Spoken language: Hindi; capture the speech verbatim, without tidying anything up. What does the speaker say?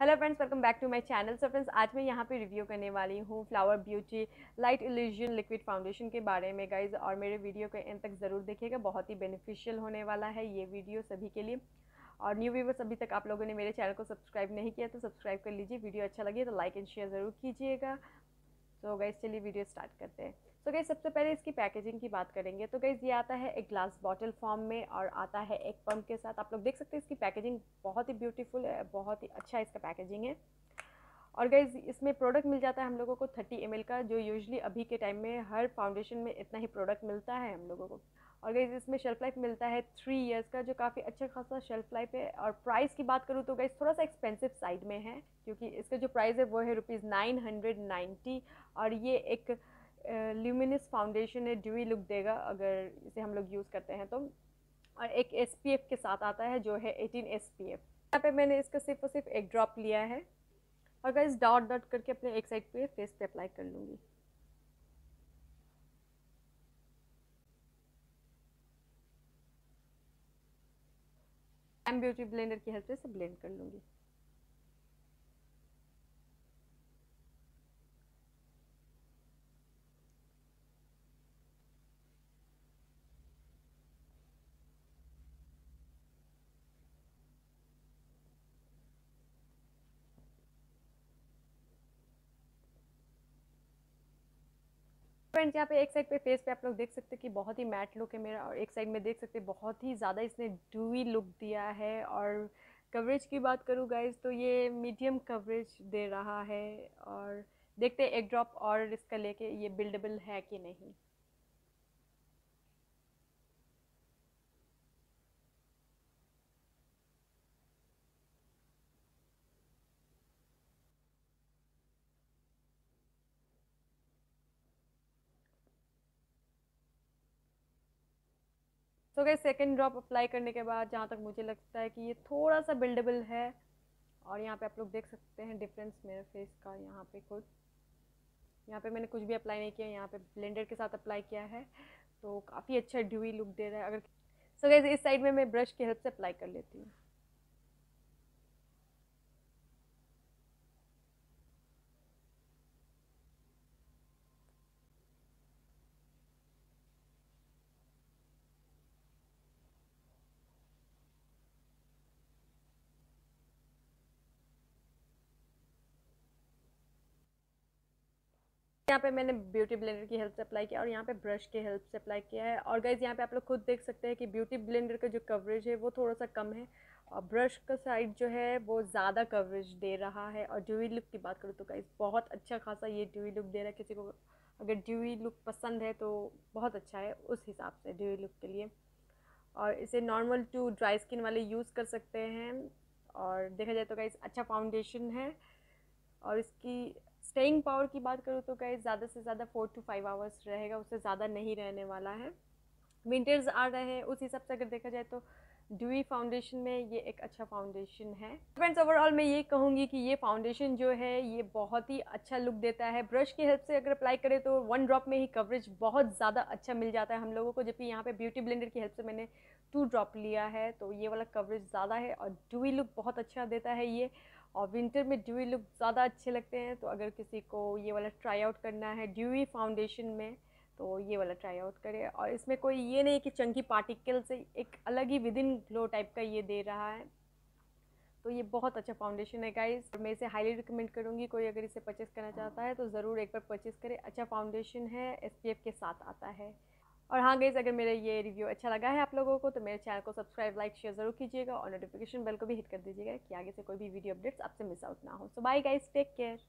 Hello friends, welcome back to my channel. So friends, आज मैं यहाँ पे रिव्यू करने वाली हूँ flower beauty light illusion liquid foundation के बारे में गाइज, और मेरे वीडियो को एंड तक ज़रूर देखिएगा। बहुत ही बेनिफिशियल होने वाला है ये वीडियो सभी के लिए। और न्यू व्यूवर्स, अभी तक आप लोगों ने मेरे चैनल को सब्सक्राइब नहीं किया तो सब्सक्राइब कर लीजिए। वीडियो अच्छा लगे तो लाइक एंड शेयर ज़रूर कीजिएगा। तो गाइज चलिए वीडियो स्टार्ट करते हैं। तो गाइज सबसे पहले इसकी पैकेजिंग की बात करेंगे। तो गाइज ये आता है एक ग्लास बॉटल फॉर्म में और आता है एक पंप के साथ। आप लोग देख सकते हैं इसकी पैकेजिंग बहुत ही ब्यूटीफुल है, बहुत ही अच्छा इसका पैकेजिंग है। और गाइज इसमें प्रोडक्ट मिल जाता है हम लोगों को तीस एम एल का, जो यूजली अभी के टाइम में हर फाउंडेशन में इतना ही प्रोडक्ट मिलता है हम लोगों को। और गाइज इसमें शेल्फ लाइफ मिलता है थ्री ईयर्स का, जो काफ़ी अच्छा खासा शेल्फ लाइफ है। और प्राइस की बात करूँ तो गाइज थोड़ा सा एक्सपेंसिव साइड में है, क्योंकि इसका जो प्राइस है वो है रुपीज़ नाइन हंड्रेड नाइन्टी। और ये एक ल्यूमिनस फाउंडेशन है, ड्यूई लुक देगा अगर इसे हम लोग यूज़ करते हैं तो। और एक एस पी एफ के साथ आता है जो है अठारह एस पी एफ। यहाँ पे मैंने इसका सिर्फ और सिर्फ एक ड्रॉप लिया है और गाइस डॉट डॉट करके अपने एक साइड पे फेस पे अप्लाई कर लूँगी। एम ब्यूटी ब्लेंडर की हेल्प से ब्लेंड कर लूँगी। फ्रेंड्स यहाँ पे एक साइड पे फेस पे आप लोग देख सकते हैं कि बहुत ही मैट लुक है मेरा, और एक साइड में देख सकते हैं बहुत ही ज़्यादा इसने ड्यूई लुक दिया है। और कवरेज की बात करूँ गाइज तो ये मीडियम कवरेज दे रहा है। और देखते हैं एक ड्रॉप और इसका लेके ये बिल्डेबल है कि नहीं। तो गाइस सेकेंड ड्रॉप अप्लाई करने के बाद जहाँ तक मुझे लगता है कि ये थोड़ा सा बिल्डेबल है। और यहाँ पे आप लोग देख सकते हैं डिफरेंस मेरे फेस का। यहाँ पे खुद यहाँ पे मैंने कुछ भी अप्लाई नहीं किया, यहाँ पे ब्लेंडर के साथ अप्लाई किया है तो काफ़ी अच्छा ड्यूई लुक दे रहा है। अगर सो गाइस इस साइड में मैं ब्रश की हेल्प से अप्लाई कर लेती हूँ। यहाँ पे मैंने ब्यूटी ब्लेंडर की हेल्प से अप्लाई किया और यहाँ पे ब्रश की हेल्प से अप्लाई किया है। और गाइज यहाँ पे आप लोग खुद देख सकते हैं कि ब्यूटी ब्लेंडर का जो कवरेज है वो थोड़ा सा कम है और ब्रश का साइड जो है वो ज़्यादा कवरेज दे रहा है। और ड्यूई लुक की बात करूँ तो गाइज बहुत अच्छा खासा ये ड्यूई लुक दे रहा है। किसी को अगर ड्यूई लुक पसंद है तो बहुत अच्छा है उस हिसाब से ड्यूई लुक के लिए। और इसे नॉर्मल टू ड्राई स्किन वाले यूज़ कर सकते हैं। और देखा जाए तो गाइज अच्छा फाउंडेशन है। और इसकी स्टेइंग पावर की बात करूँ तो गाइस ज़्यादा से ज़्यादा फोर टू फाइव आवर्स रहेगा, उससे ज़्यादा नहीं रहने वाला है। विंटर्स आ रहे हैं, उस हिसाब से अगर देखा जाए तो ड्यूई फाउंडेशन में ये एक अच्छा फाउंडेशन है। फ्रेंड्स ओवरऑल मैं ये कहूँगी कि ये फाउंडेशन जो है ये बहुत ही अच्छा लुक देता है। ब्रश की हेल्प से अगर अप्लाई करें तो वन ड्रॉप में ही कवरेज बहुत ज़्यादा अच्छा मिल जाता है हम लोगों को, जबकि यहाँ पे ब्यूटी ब्लेंडर की हेल्प से मैंने टू ड्रॉप लिया है तो ये वाला कवरेज ज़्यादा है और ड्यूई लुक बहुत अच्छा देता है ये। और विंटर में ड्यूई लुक ज़्यादा अच्छे लगते हैं, तो अगर किसी को ये वाला ट्राई आउट करना है ड्यूई फाउंडेशन में तो ये वाला ट्राई आउट करें। और इसमें कोई ये नहीं कि चंकी पार्टिकल से, एक अलग ही विद इन ग्लो टाइप का ये दे रहा है, तो ये बहुत अच्छा फाउंडेशन है गाइस। मैं इसे हाईली रिकमेंड करूँगी, कोई अगर इसे परचेज़ करना चाहता है तो ज़रूर एक बार परचेज़ करें। अच्छा फाउंडेशन है, एस पी एफ के साथ आता है। और हाँ गाइस, अगर मेरा ये रिव्यू अच्छा लगा है आप लोगों को तो मेरे चैनल को सब्सक्राइब, लाइक, शेयर ज़रूर कीजिएगा और नोटिफिकेशन बेल को भी हिट कर दीजिएगा कि आगे से कोई भी वीडियो अपडेट्स आपसे मिस आउट ना हो। So bye guys, take care.